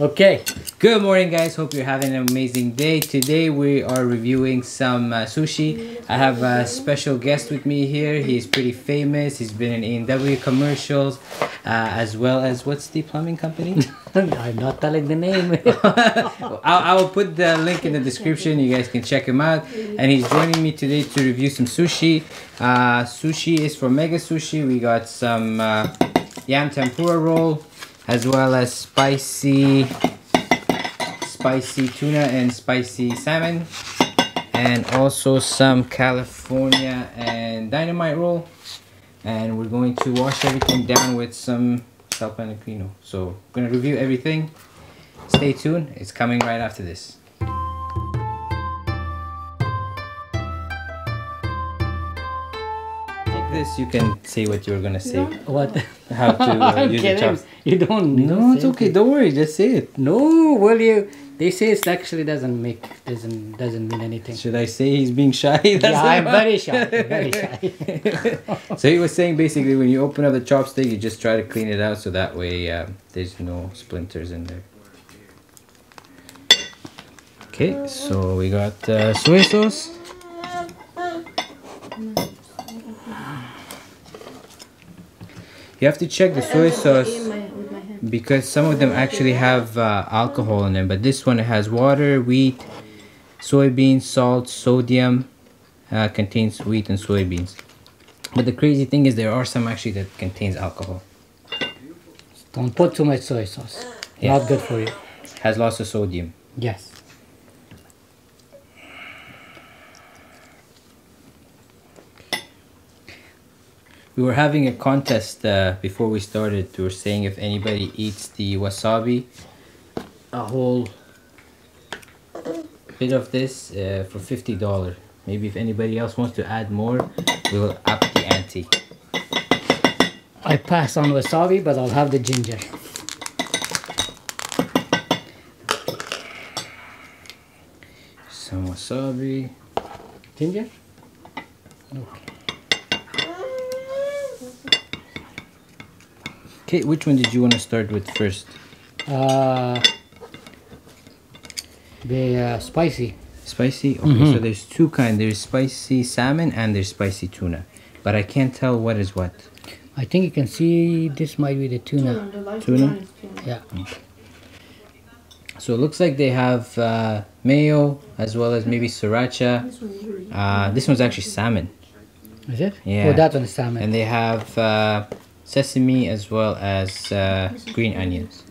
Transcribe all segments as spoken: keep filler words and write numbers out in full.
Okay, good morning guys, hope you're having an amazing day. Today we are reviewing some uh, sushi. I have a special guest with me here. He's pretty famous, he's been in A and W commercials, uh, as well as, what's the plumbing company? I'm not telling the name. I'll, I'll put the link in the description, you guys can check him out. And he's joining me today to review some sushi. Uh, sushi is from Mega Sushi. We got some uh, yam tempura roll, as well as spicy spicy tuna and spicy salmon, and also some California and dynamite roll. And we're going to wash everything down with some salpicino. So I'm gonna review everything. Stay tuned, it's coming right after this. This you can say what you're gonna say. No. What? How to uh, use the chops? You don't. No, it's okay. It. Don't worry. Just say it. No, well you. They say it actually doesn't make doesn't doesn't mean anything. Should I say he's being shy? That's yeah, I'm right. very shy. Very shy. So he was saying basically when you open up the chopstick, you just try to clean it out so that way um, there's no splinters in there. Okay, so we got uh, soy sauce. You have to check the soy sauce because some of them actually have uh, alcohol in them, but this one has water, wheat, soybeans, salt, sodium, uh, contains wheat and soybeans. But the crazy thing is there are some actually that contains alcohol. Don't put too much soy sauce. Yes. Not good for you. Has lots of sodium. Yes. We were having a contest uh, before we started. We were saying if anybody eats the wasabi, a whole bit of this uh, for fifty dollars. Maybe if anybody else wants to add more, we'll up the ante. I pass on wasabi, but I'll have the ginger. Some wasabi. Ginger? Okay. Okay, which one did you want to start with first? Uh, the uh, spicy. Spicy? Okay, mm-hmm. So there's two kinds. There's spicy salmon and there's spicy tuna. But I can't tell what is what. I think you can see this might be the tuna. Tuna? Tuna? Yeah. Okay. So it looks like they have uh, mayo as well as maybe sriracha. Uh, this one's actually salmon. Is it? Yeah. Oh, that one's salmon. And they have... Uh, sesame as well as uh, green onions.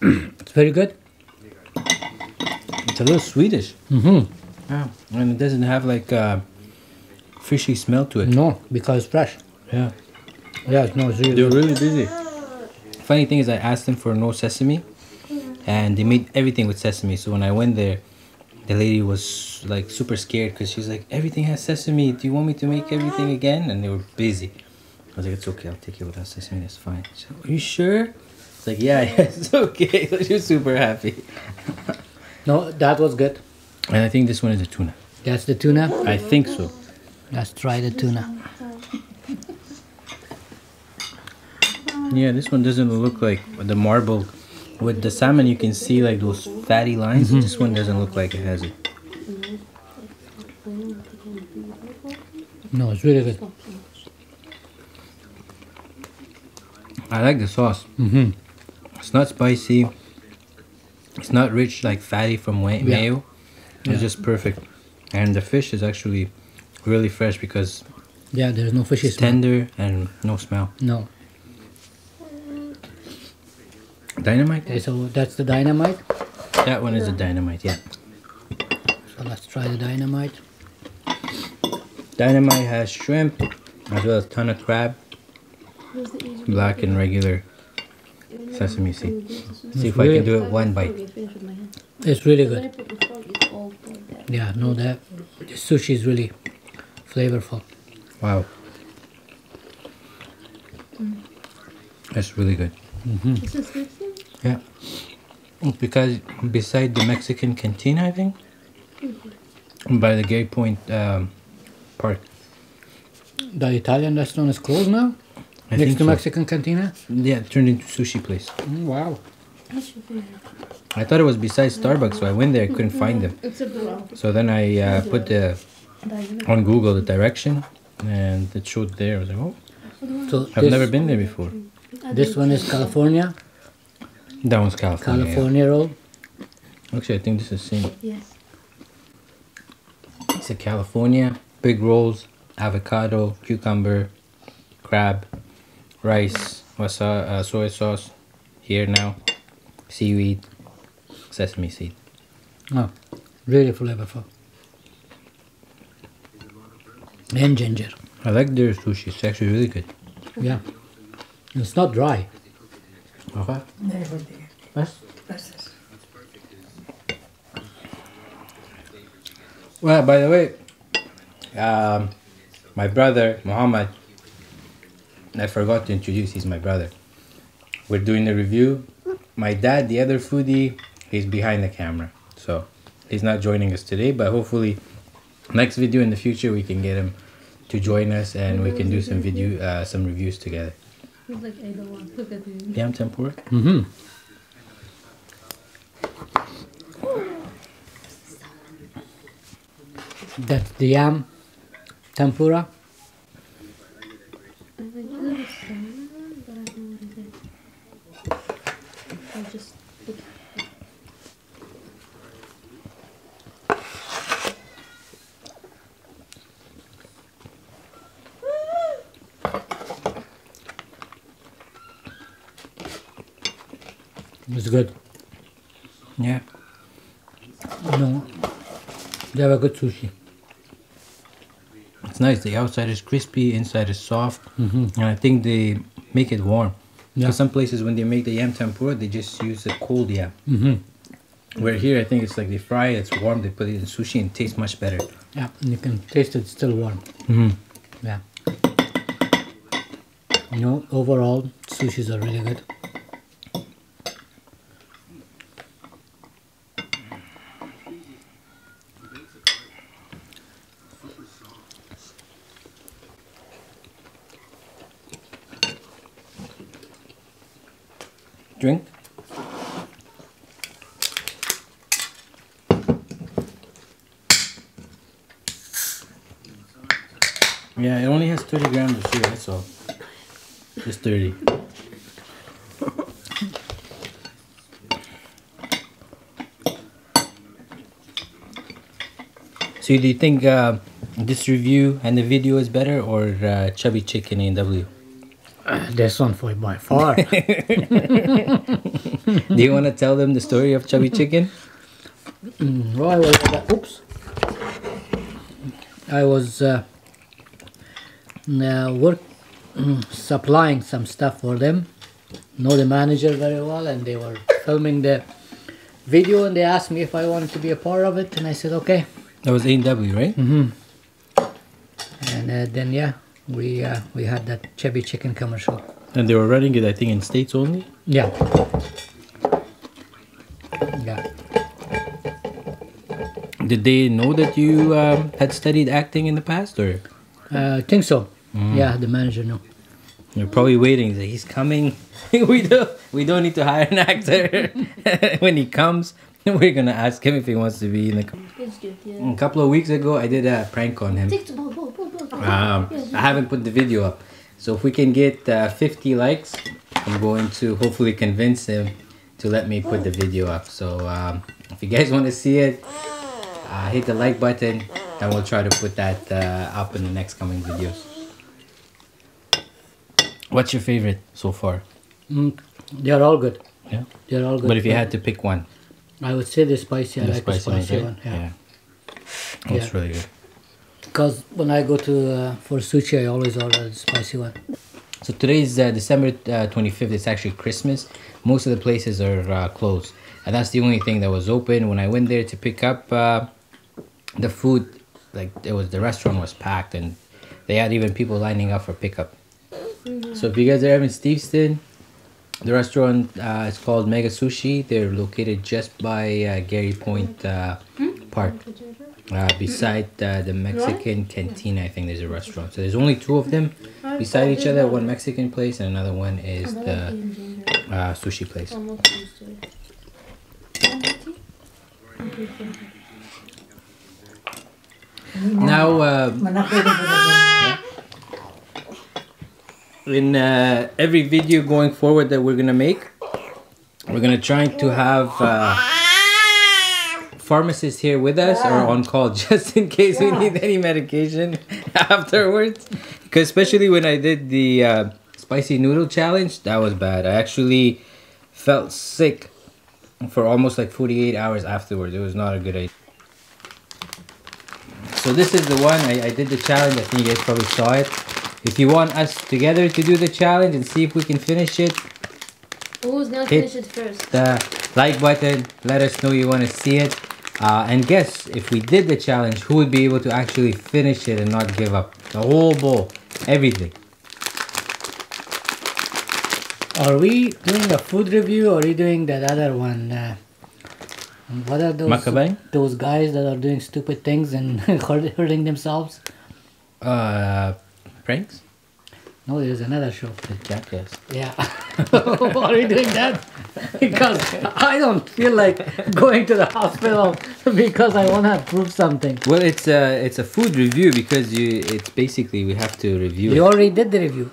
It's very good. It's a little Swedish. Mm-hmm. Yeah. And it doesn't have like a fishy smell to it. No, because it's fresh. Yeah. Yeah, it's no, it's really They're good. really busy. Funny thing is I asked them for no sesame and they made everything with sesame. So when I went there, the lady was like super scared because she's like, everything has sesame. Do you want me to make everything again? And they were busy. I was like, it's okay. I'll take it without sesame. That's fine. She's like, are you sure? It's like, yeah, yeah, it's okay. So she's super happy. No, that was good. And I think this one is the tuna. That's the tuna? I think so. Let's try the tuna. Yeah, this one doesn't look like the marble. With the salmon, you can see like those fatty lines. Mm-hmm. This one doesn't look like it has it. No, it's really good. I like the sauce. Mm-hmm. It's not spicy. It's not rich like fatty from yeah. mayo. It's yeah. just perfect. And the fish is actually really fresh because yeah, there's no fishy smell. Tender and no smell. No. Dynamite? Okay, so that's the dynamite? That one is a dynamite, yeah. So let's try the dynamite. Dynamite has shrimp, as well as a ton of crab, black and regular sesame seed. See if I can do it one bite. It's really good. Yeah, no, that the sushi is really flavorful. Wow. That's really good. Mm-hmm. Yeah. because beside the Mexican canteen, I think, mm-hmm. by the Gay Point um, Park. The Italian restaurant is closed now? I Next to so. Mexican cantina? Yeah, it turned into sushi place. Mm, wow. I thought it was beside Starbucks, so I went there, I couldn't find them. So then I uh, put the, on Google the direction, and it showed there. I was like, oh, so I've this, never been there before. This one is California? That one's California. California yeah. roll. Actually, I think this is the same. Yes. It's a California, big rolls, avocado, cucumber, crab, rice, wasa uh, soy sauce, here now, seaweed, sesame seed. Oh, really flavorful. And ginger. I like their sushi, it's actually really good. Yeah. It's not dry. Okay. Yes? Well, by the way, um, my brother, Muhammad, I forgot to introduce, he's my brother. We're doing the review. My dad, the other foodie, he's behind the camera. So he's not joining us today, but hopefully next video in the future we can get him to join us and we can do some video, uh, some reviews together. He's like A and W. Look at him. Yam tempura? Mm-hmm. That's the yam tempura. It's good. Yeah. No. They have a good sushi. It's nice. The outside is crispy, inside is soft. Mm-hmm. And I think they make it warm. Yeah. Some places when they make the yam tempura, they just use the cold yam. Mm-hmm. Where here, I think it's like they fry it, it's warm, they put it in sushi and it tastes much better. Yeah, and you can taste it still warm. Mm-hmm. Yeah. You know, overall, sushis are really good. Drink. Yeah, it only has thirty grams of sugar, that's all. Just thirty. So do you think uh, this review and the video is better or uh, Chubby Chicken A and W? Uh, this one for by far. Do you want to tell them the story of Chubby Chicken? Well, I was, uh, oops. I was uh, uh, work supplying some stuff for them. Know the manager very well, and they were filming the video, and they asked me if I wanted to be a part of it, and I said okay. That was A and W, right? Mm-hmm. And uh, then yeah. We uh, we had that Chubby Chicken commercial. And they were running it, I think, in States only? Yeah. Yeah. Did they know that you um, had studied acting in the past, or? Uh, I think so. Mm. Yeah, the manager knew. You're probably waiting. He's coming. we, don't, we don't need to hire an actor. When he comes, we're going to ask him if he wants to be in the... It's good, yeah. A couple of weeks ago, I did a prank on him. Um, I haven't put the video up, so if we can get uh, fifty likes, I'm going to hopefully convince him to let me put the video up. So um, if you guys want to see it, uh, hit the like button and we'll try to put that uh, up in the next coming videos. What's your favorite so far? Mm, they're all good. Yeah, they're all good. But if you had to pick one, I would say the spicy. I the like spicy the spicy one. one. Yeah, yeah. That's yeah. really good. Because when I go to uh, for sushi, I always order the spicy one. So today is uh, December uh, twenty-fifth. It's actually Christmas. Most of the places are uh, closed, and that's the only thing that was open. When I went there to pick up uh, the food, like it was the restaurant was packed, and they had even people lining up for pickup. Mm-hmm. So if you guys are ever in Steveston, The restaurant uh, is called Mega Sushi. They're located just by uh, Gary Point uh, Park, uh, beside uh, the Mexican canteen. I think there's a restaurant. So there's only two of them beside each other. One Mexican place and another one is the uh, sushi place. Now, uh, in uh, every video going forward that we're gonna make, we're gonna try to have uh, pharmacists here with us or on call, just in case we need any medication afterwards. Because especially when I did the uh, spicy noodle challenge, that was bad. I actually felt sick for almost like forty-eight hours afterwards. It was not a good idea. So this is the one I, I did the challenge. I think you guys probably saw it. If you want us together to do the challenge and see if we can finish it, who's gonna finish it first? The like button. Let us know you want to see it, uh, and guess if we did the challenge, who would be able to actually finish it and not give up the whole bowl, everything. Are we doing a food review or are we doing that other one? Uh, what are those? Makabang? Those guys that are doing stupid things and hurting themselves. Uh. Pranks? No, there's another show. The Jackass. Yeah. Are we doing that? Because I don't feel like going to the hospital because I want to prove something. Well, it's a, it's a food review because you. It's basically we have to review you it. You already did the review.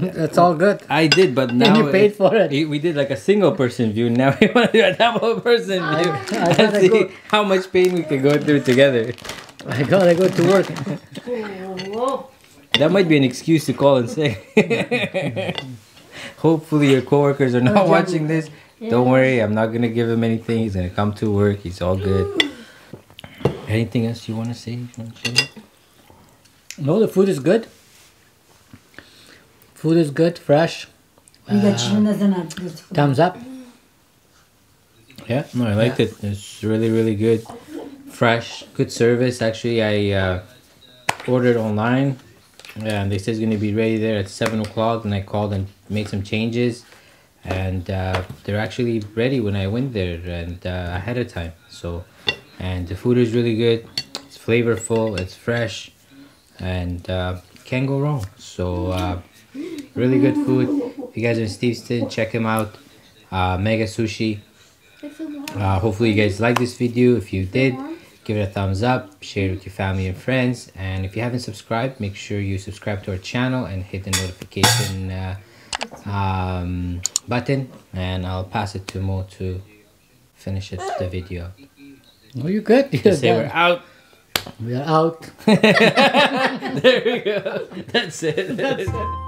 That's all good. I did, but now... And you paid it, for it. We did like a single person view. Now we want to do a double person view. I and see go. how much pain we can go through together. I gotta go to work. That might be an excuse to call and say. Hopefully your coworkers are not watching this. Don't worry, I'm not gonna give him anything. He's gonna come to work. He's all good. Anything else you want to say? No, the food is good. Food is good, fresh. Uh, thumbs up. Yeah, no, I liked yeah. it. It's really, really good, fresh, good service. Actually, I uh, ordered online. Yeah, and they said it's going to be ready there at seven o'clock, and I called and made some changes, and uh, they're actually ready when I went there and uh, ahead of time. So, and the food is really good, it's flavorful, it's fresh, and uh, can't go wrong. So, uh, really good food. If you guys are in Steveston, check him out, uh, Mega Sushi. Uh, hopefully you guys like this video. If you did, give it a thumbs up, share it with your family and friends, and if you haven't subscribed, make sure you subscribe to our channel and hit the notification uh, um, button, and I'll pass it to Mo to finish it, the video. Oh, you good? You're say done. We're out. We're out. There we go. That's it. That's it.